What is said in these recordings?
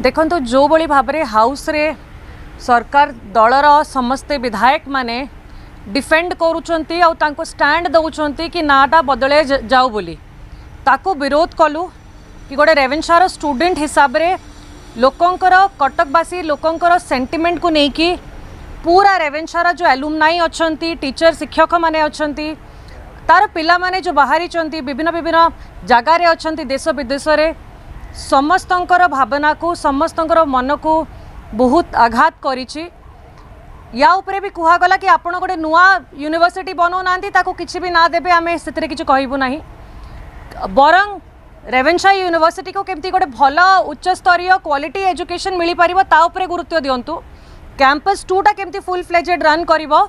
देखो जो भली भाव में हाउस रे सरकार दलर समस्ते विधायक माने डिफेंड करुँचंती आउ तांको स्टैंड दउचंती कि नाटा बदले जाऊ बोली ताको विरोध कलु कि गोटे रेवेन्शार स्टूडेंट हिसाब रे लोकंकर कटकवासी लोकंकर सेंटिमेंट को लेकिन पूरा रेवेन्शार जो एलुमनाई अच्छा टीचर शिक्षक मैंने अच्छा तार पिला माने जो बाहरी विभिन्न विभिन्न जगार अच्छा देश विदेश समस्तंकर भावना को समस्तंकर मन को बहुत आघात करिछि। या उपरे भी कुहा गला कि आपण गोटे नुआ यूनिवर्सिटी बनौनांती ताको किछि भी ना देबे आमे सेतरे किछि कहिबो नाही बरंग रेवेन्शा यूनिवर्सिटी को केमती गोटे भल उच्च स्तरीय क्वालिटी एजुकेशन मिली पारिबो ता उपरे गुरुत्व दियंतु। कैंपस 2 टा केमती फुल फ्लेजेड रन करिवो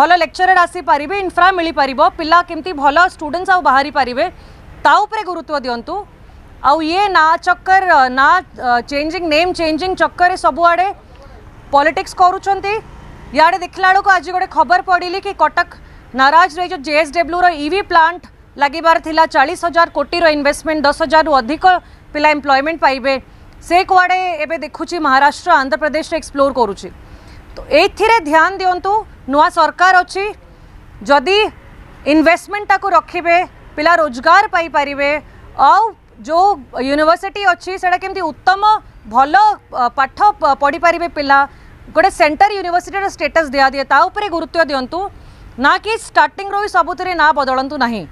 भल लेक्चरर आसी पारिबे इंफ्रा मिली पारिबो पिला केमती भल स्टूडेंट्स आ बाहरी पारिबे ता उपरे गुरुत्व दियंतु। आउ ये ना चक्कर ना चेंजिंग नेम चेंजिंग चक्कर सबुआड़े पॉलिटिक्स करुँचंती। याडे देखला बेलू आज गोटे खबर पड़ी कि कटक नाराज रे जो जेएसडब्ल्यू रो ईवी प्लांट लगिबार थिला 40,000 कोटी रो इन्वेस्टमेंट 10,000 अधिक पिला एम्प्लॉयमेंट पाइबे से कुआड़े एबे देखुची महाराष्ट्र आंध्र प्रदेश एक्सप्लोर करुची। तो एथिरे ध्यान दियंतु नुआ सरकार अछि जदि इन्वेस्टमेंट टाकू रखिबे पिला रोजगार पाई पारिबे आउ जो यूनिवर्सिटी अच्छी सेटा केमती उत्तम भल पाठ पढ़ी पारे पिला गोटे सेंटर यूनिवर्सिटी स्टेटस दिया दिए ता उपरे गुरुत्व दियंतु ना कि स्टार्टिंग रो सबुतरे ना बदलंतु नहीं।